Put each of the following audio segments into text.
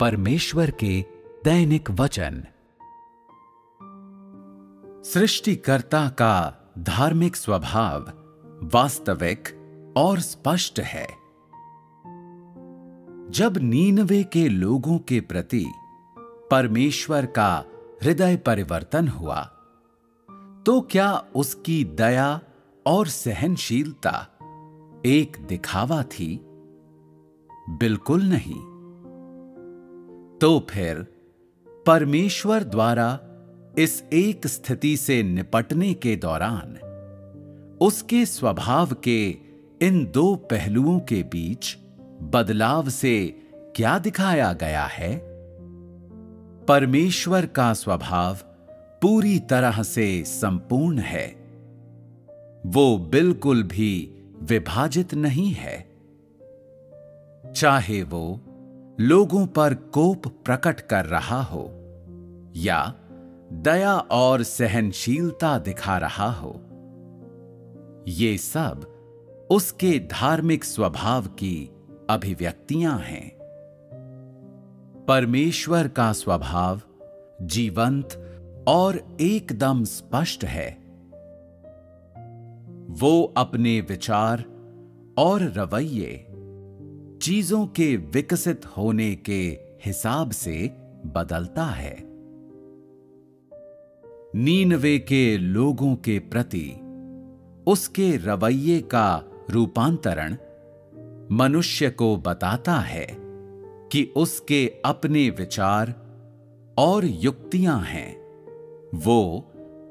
परमेश्वर के दैनिक वचन। सृष्टिकर्ता का धार्मिक स्वभाव वास्तविक और स्पष्ट है। जब नीनवे के लोगों के प्रति परमेश्वर का हृदय परिवर्तन हुआ, तो क्या उसकी दया और सहनशीलता एक दिखावा थी? बिल्कुल नहीं। तो फिर परमेश्वर द्वारा इस एक स्थिति से निपटने के दौरान उसके स्वभाव के इन दो पहलुओं के बीच बदलाव से क्या दिखाया गया है? परमेश्वर का स्वभाव पूरी तरह से संपूर्ण है। वो बिल्कुल भी विभाजित नहीं है। चाहे वो लोगों पर कोप प्रकट कर रहा हो या दया और सहनशीलता दिखा रहा हो, ये सब उसके धार्मिक स्वभाव की अभिव्यक्तियां हैं। परमेश्वर का स्वभाव जीवंत और एकदम स्पष्ट है। वो अपने विचार और रवैये चीजों के विकसित होने के हिसाब से बदलता है। नीनवे के लोगों के प्रति उसके रवैये का रूपांतरण मनुष्य को बताता है कि उसके अपने विचार और युक्तियां हैं। वो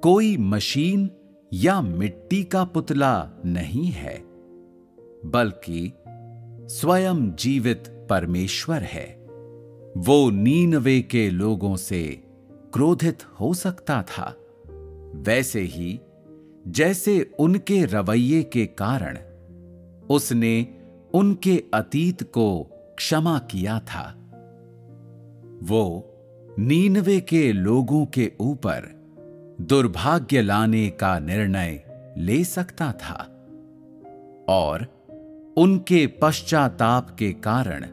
कोई मशीन या मिट्टी का पुतला नहीं है, बल्कि स्वयं जीवित परमेश्वर है। वो नीनवे के लोगों से क्रोधित हो सकता था, वैसे ही जैसे उनके रवैये के कारण उसने उनके अतीत को क्षमा किया था। वो नीनवे के लोगों के ऊपर दुर्भाग्य लाने का निर्णय ले सकता था और उनके पश्चाताप के कारण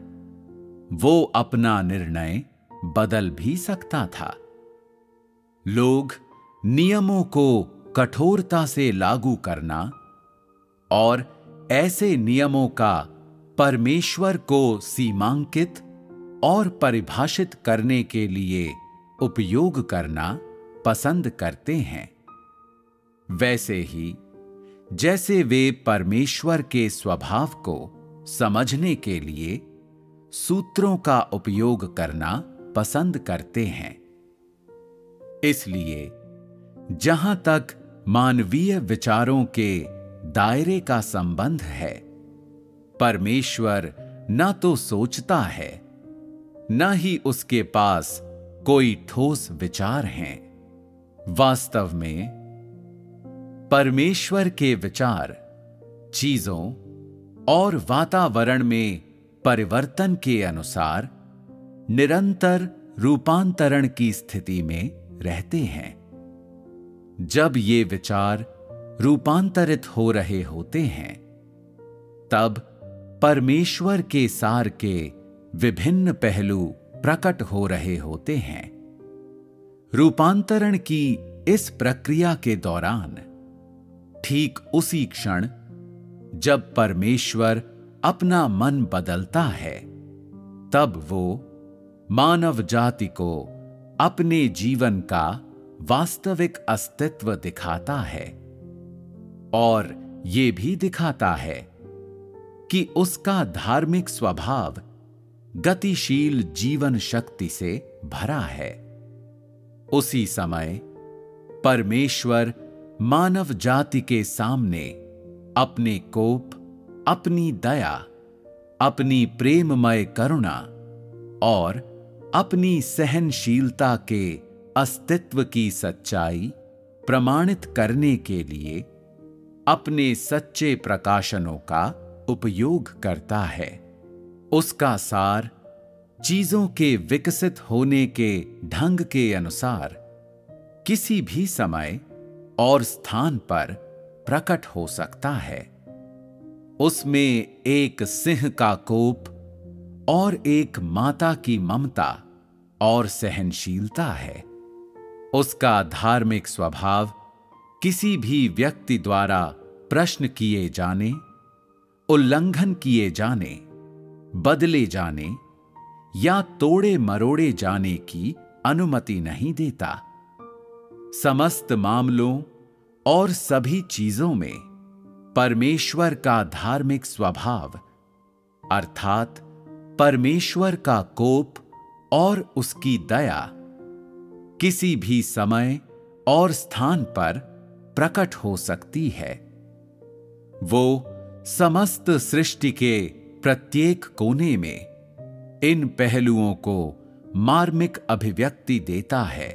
वो अपना निर्णय बदल भी सकता था। लोग नियमों को कठोरता से लागू करना और ऐसे नियमों का परमेश्वर को सीमांकित और परिभाषित करने के लिए उपयोग करना पसंद करते हैं, वैसे ही जैसे वे परमेश्वर के स्वभाव को समझने के लिए सूत्रों का उपयोग करना पसंद करते हैं। इसलिए जहां तक मानवीय विचारों के दायरे का संबंध है, परमेश्वर न तो सोचता है, न ही उसके पास कोई ठोस विचार हैं। वास्तव में परमेश्वर के विचार चीजों और वातावरण में परिवर्तन के अनुसार निरंतर रूपांतरण की स्थिति में रहते हैं। जब ये विचार रूपांतरित हो रहे होते हैं, तब परमेश्वर के सार के विभिन्न पहलू प्रकट हो रहे होते हैं। रूपांतरण की इस प्रक्रिया के दौरान, ठीक उसी क्षण जब परमेश्वर अपना मन बदलता है, तब वो मानव जाति को अपने जीवन का वास्तविक अस्तित्व दिखाता है और ये भी दिखाता है कि उसका धार्मिक स्वभाव गतिशील जीवन शक्ति से भरा है। उसी समय परमेश्वर मानव जाति के सामने अपने कोप, अपनी दया, अपनी प्रेममय करुणा और अपनी सहनशीलता के अस्तित्व की सच्चाई प्रमाणित करने के लिए अपने सच्चे प्रकाशनों का उपयोग करता है। उसका सार चीजों के विकसित होने के ढंग के अनुसार किसी भी समय और स्थान पर प्रकट हो सकता है। उसमें एक सिंह का कोप और एक माता की ममता और सहनशीलता है। उसका धार्मिक स्वभाव किसी भी व्यक्ति द्वारा प्रश्न किए जाने, उल्लंघन किए जाने, बदले जाने या तोड़े मरोड़े जाने की अनुमति नहीं देता। समस्त मामलों और सभी चीजों में परमेश्वर का धार्मिक स्वभाव अर्थात परमेश्वर का कोप और उसकी दया किसी भी समय और स्थान पर प्रकट हो सकती है। वो समस्त सृष्टि के प्रत्येक कोने में इन पहलुओं को मार्मिक अभिव्यक्ति देता है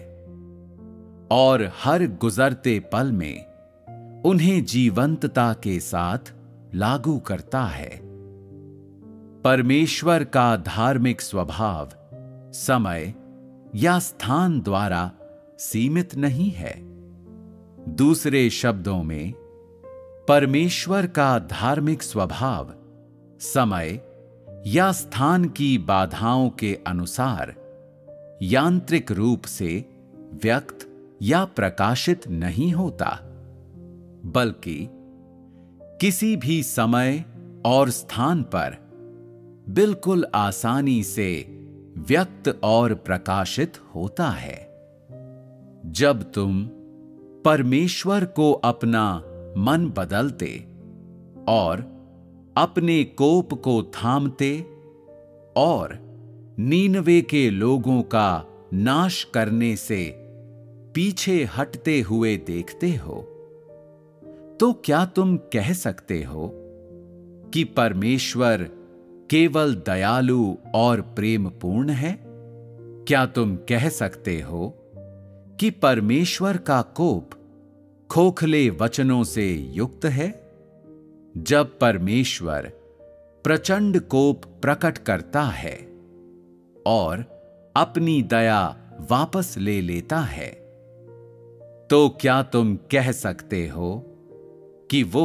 और हर गुजरते पल में उन्हें जीवंतता के साथ लागू करता है। परमेश्वर का धार्मिक स्वभाव समय या स्थान द्वारा सीमित नहीं है। दूसरे शब्दों में, परमेश्वर का धार्मिक स्वभाव समय या स्थान की बाधाओं के अनुसार यांत्रिक रूप से व्यक्त या प्रकाशित नहीं होता, बल्कि किसी भी समय और स्थान पर बिल्कुल आसानी से व्यक्त और प्रकाशित होता है। जब तुम परमेश्वर को अपना मन बदलते और अपने कोप को थामते और नीनवे के लोगों का नाश करने से पीछे हटते हुए देखते हो, तो क्या तुम कह सकते हो कि परमेश्वर केवल दयालु और प्रेमपूर्ण है? क्या तुम कह सकते हो कि परमेश्वर का कोप खोखले वचनों से युक्त है? जब परमेश्वर प्रचंड कोप प्रकट करता है और अपनी दया वापस ले लेता है, तो क्या तुम कह सकते हो कि वो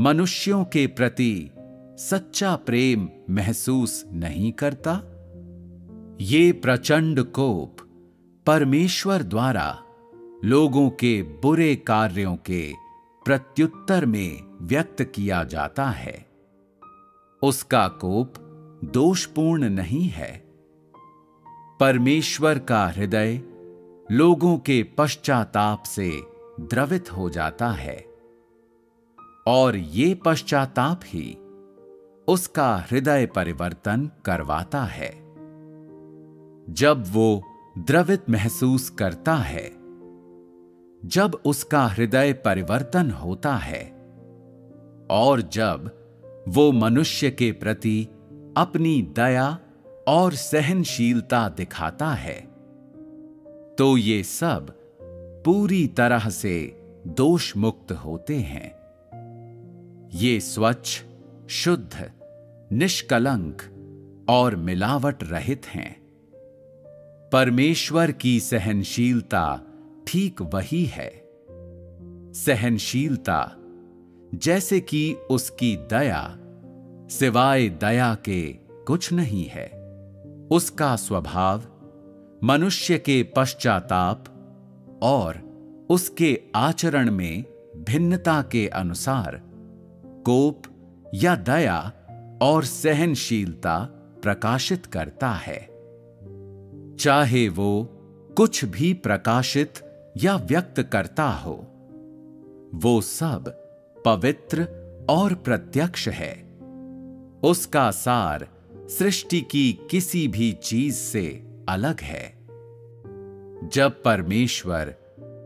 मनुष्यों के प्रति सच्चा प्रेम महसूस नहीं करता? ये प्रचंड कोप परमेश्वर द्वारा लोगों के बुरे कार्यों के प्रत्युत्तर में व्यक्त किया जाता है। उसका कोप दोषपूर्ण नहीं है। परमेश्वर का हृदय लोगों के पश्चाताप से द्रवित हो जाता है और ये पश्चाताप ही उसका हृदय परिवर्तन करवाता है। जब वो द्रवित महसूस करता है, जब उसका हृदय परिवर्तन होता है और जब वो मनुष्य के प्रति अपनी दया और सहनशीलता दिखाता है, तो ये सब पूरी तरह से दोषमुक्त होते हैं। ये स्वच्छ, शुद्ध, निष्कलंक और मिलावट रहित हैं। परमेश्वर की सहनशीलता ठीक वही है। सहनशीलता, जैसे कि उसकी दया, सिवाय दया के कुछ नहीं है। उसका स्वभाव मनुष्य के पश्चाताप और उसके आचरण में भिन्नता के अनुसार कोप या दया और सहनशीलता प्रकाशित करता है। चाहे वो कुछ भी प्रकाशित या व्यक्त करता हो, वो सब पवित्र और प्रत्यक्ष है। उसका सार सृष्टि की किसी भी चीज से अलग है। जब परमेश्वर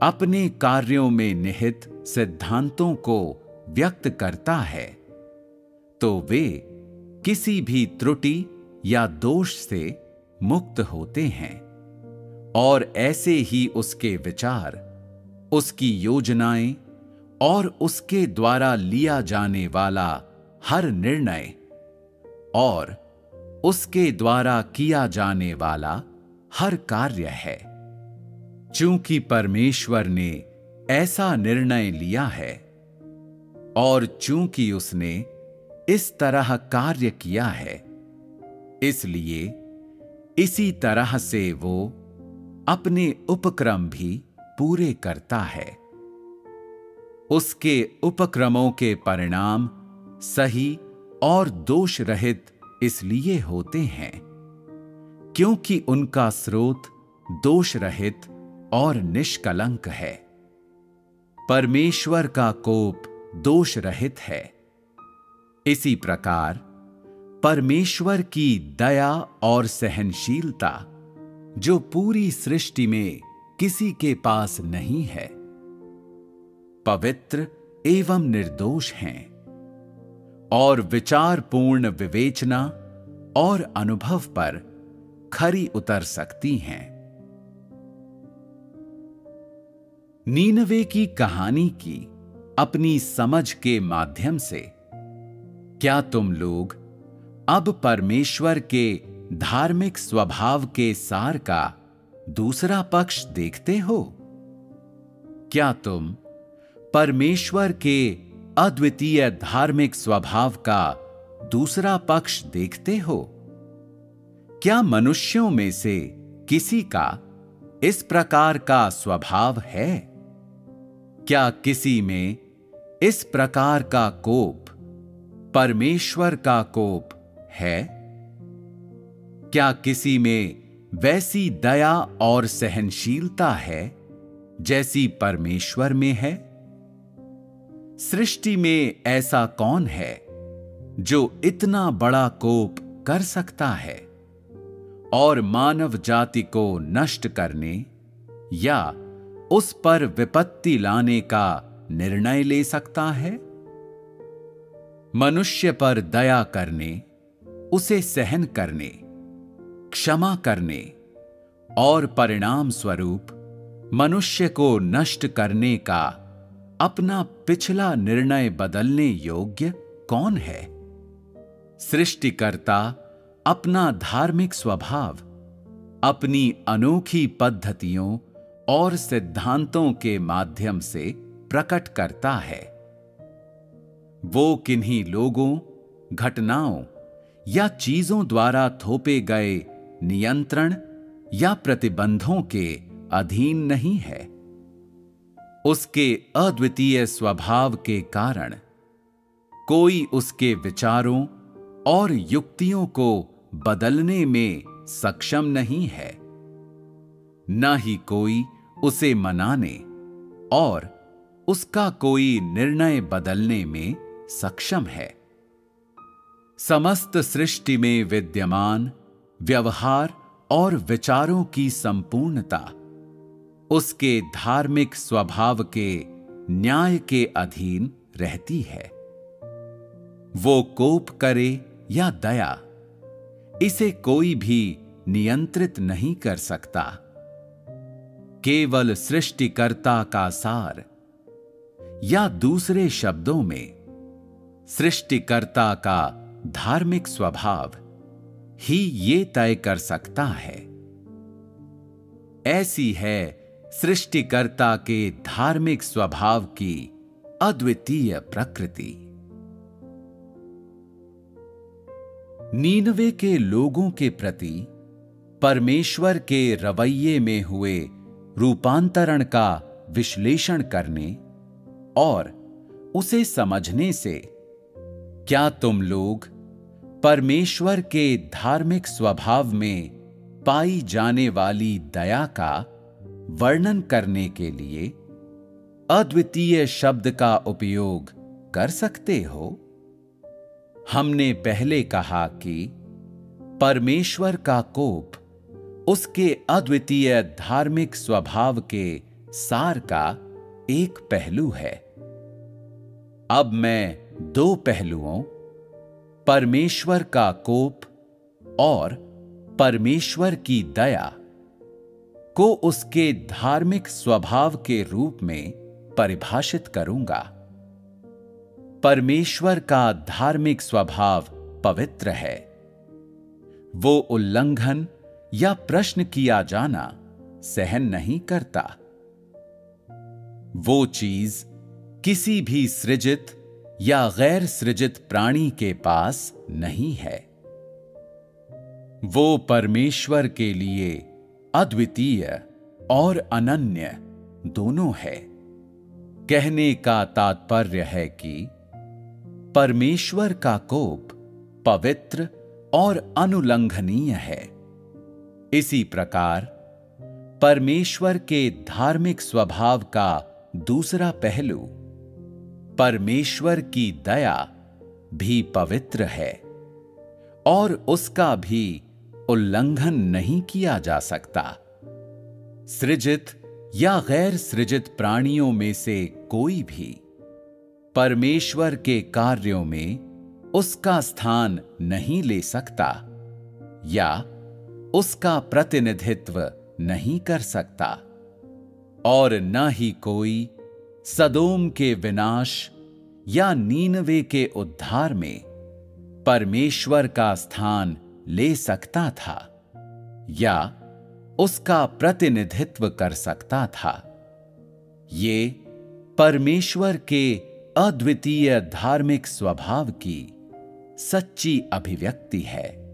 अपने कार्यों में निहित सिद्धांतों को व्यक्त करता है, तो वे किसी भी त्रुटि या दोष से मुक्त होते हैं और ऐसे ही उसके विचार, उसकी योजनाएं और उसके द्वारा लिया जाने वाला हर निर्णय और उसके द्वारा किया जाने वाला हर कार्य है। चूंकि परमेश्वर ने ऐसा निर्णय लिया है और चूंकि उसने इस तरह कार्य किया है, इसलिए इसी तरह से वो अपने उपक्रम भी पूरे करता है। उसके उपक्रमों के परिणाम सही और दोष रहित इसलिए होते हैं क्योंकि उनका स्रोत दोष रहित और निष्कलंक है। परमेश्वर का कोप दोष रहित है। इसी प्रकार परमेश्वर की दया और सहनशीलता, जो पूरी सृष्टि में किसी के पास नहीं है, पवित्र एवं निर्दोष हैं और विचारपूर्ण विवेचना और अनुभव पर खरी उतर सकती हैं। नीनवे की कहानी की अपनी समझ के माध्यम से क्या तुम लोग अब परमेश्वर के धार्मिक स्वभाव के सार का दूसरा पक्ष देखते हो? क्या तुम परमेश्वर के अद्वितीय धार्मिक स्वभाव का दूसरा पक्ष देखते हो? क्या मनुष्यों में से किसी का इस प्रकार का स्वभाव है? क्या किसी में इस प्रकार का कोप परमेश्वर का कोप है? क्या किसी में वैसी दया और सहनशीलता है जैसी परमेश्वर में है? सृष्टि में ऐसा कौन है जो इतना बड़ा कोप कर सकता है और मानव जाति को नष्ट करने या उस पर विपत्ति लाने का निर्णय ले सकता है? मनुष्य पर दया करने, उसे सहन करने, क्षमा करने और परिणाम स्वरूप मनुष्य को नष्ट करने का अपना पिछला निर्णय बदलने योग्य कौन है? सृष्टिकर्ता अपना धार्मिक स्वभाव अपनी अनोखी पद्धतियों और सिद्धांतों के माध्यम से प्रकट करता है। वो किन्हीं लोगों, घटनाओं या चीजों द्वारा थोपे गए नियंत्रण या प्रतिबंधों के अधीन नहीं है। उसके अद्वितीय स्वभाव के कारण कोई उसके विचारों और युक्तियों को बदलने में सक्षम नहीं है, न ही कोई उसे मनाने और उसका कोई निर्णय बदलने में सक्षम है। समस्त सृष्टि में विद्यमान व्यवहार और विचारों की संपूर्णता उसके धार्मिक स्वभाव के न्याय के अधीन रहती है। वो कोप करे या दया, इसे कोई भी नियंत्रित नहीं कर सकता। केवल सृष्टिकर्ता का सार, या दूसरे शब्दों में सृष्टिकर्ता का धार्मिक स्वभाव ही ये तय कर सकता है। ऐसी है सृष्टिकर्ता के धार्मिक स्वभाव की अद्वितीय प्रकृति। नीनवे के लोगों के प्रति परमेश्वर के रवैये में हुए रूपांतरण का विश्लेषण करने और उसे समझने से क्या तुम लोग परमेश्वर के धार्मिक स्वभाव में पाई जाने वाली दया का वर्णन करने के लिए अद्वितीय शब्द का उपयोग कर सकते हो? हमने पहले कहा कि परमेश्वर का कोप उसके अद्वितीय धार्मिक स्वभाव के सार का एक पहलू है। अब मैं दो पहलुओं, परमेश्वर का कोप और परमेश्वर की दया, को उसके धार्मिक स्वभाव के रूप में परिभाषित करूंगा। परमेश्वर का धार्मिक स्वभाव पवित्र है। वो उल्लंघन या प्रश्न किया जाना सहन नहीं करता। वो चीज किसी भी सृजित या गैर सृजित प्राणी के पास नहीं है। वो परमेश्वर के लिए अद्वितीय और अनन्य दोनों है। कहने का तात्पर्य है कि परमेश्वर का कोप पवित्र और अनुलंघनीय है। इसी प्रकार परमेश्वर के धार्मिक स्वभाव का दूसरा पहलू परमेश्वर की दया भी पवित्र है और उसका भी उल्लंघन नहीं किया जा सकता। सृजित या गैर सृजित प्राणियों में से कोई भी परमेश्वर के कार्यों में उसका स्थान नहीं ले सकता या उसका प्रतिनिधित्व नहीं कर सकता, और न ही कोई सदोम के विनाश या नीनवे के उद्धार में परमेश्वर का स्थान ले सकता था या उसका प्रतिनिधित्व कर सकता था। ये परमेश्वर के अद्वितीय धार्मिक स्वभाव की सच्ची अभिव्यक्ति है।